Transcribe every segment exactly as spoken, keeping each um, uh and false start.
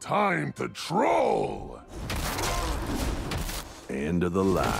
Time to troll! End of the line.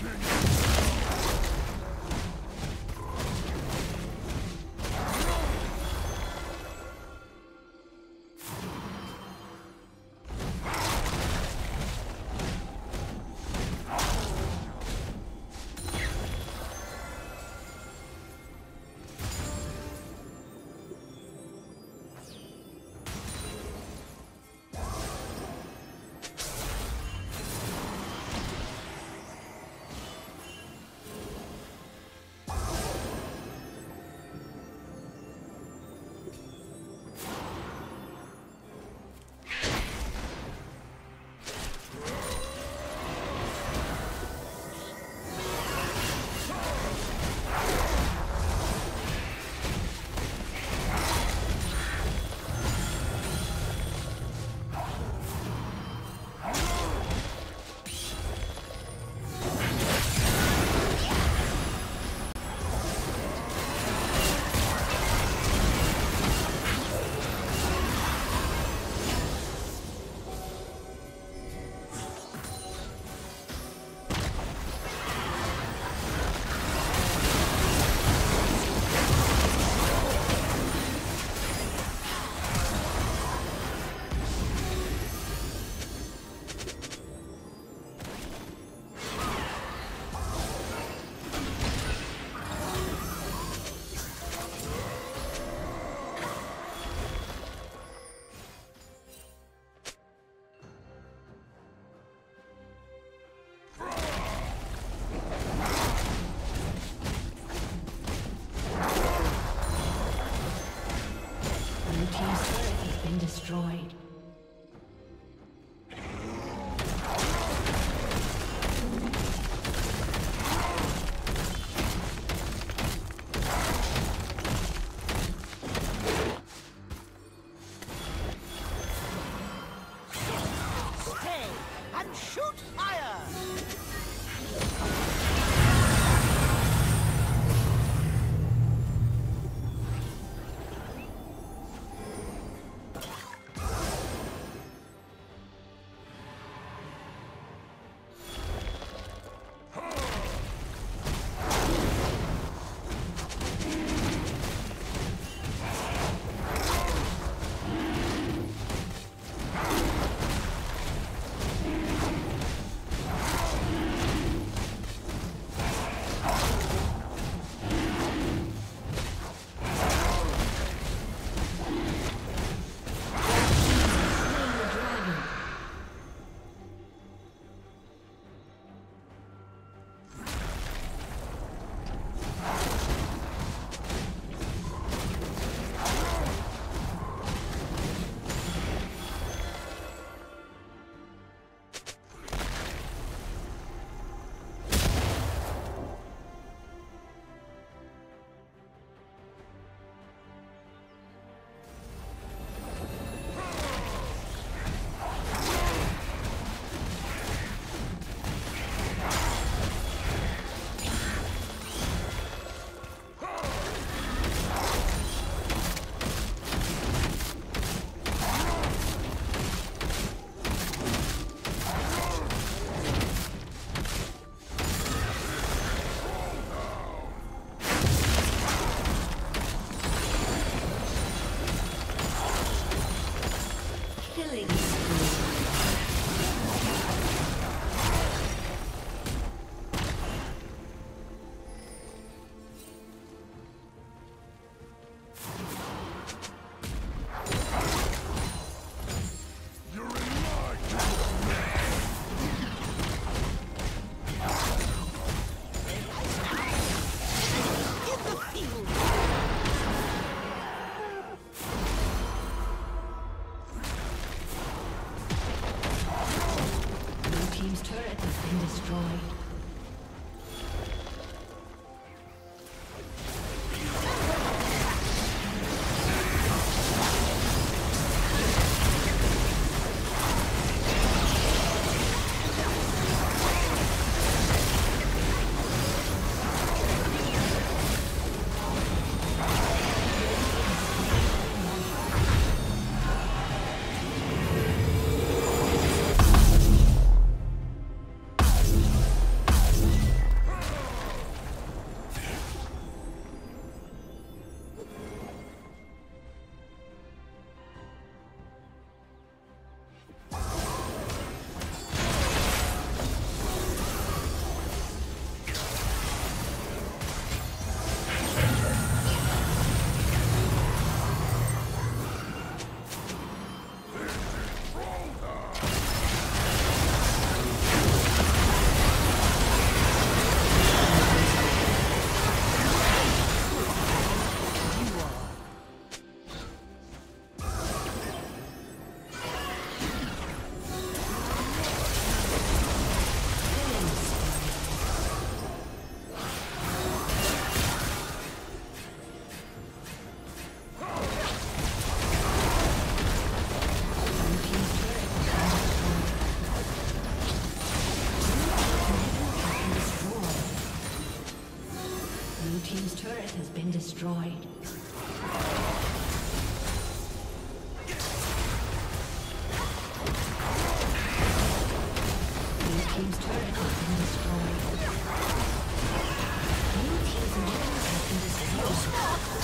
Destroyed. destroyed. New team's turret has been destroyed. New team's turret has been destroyed.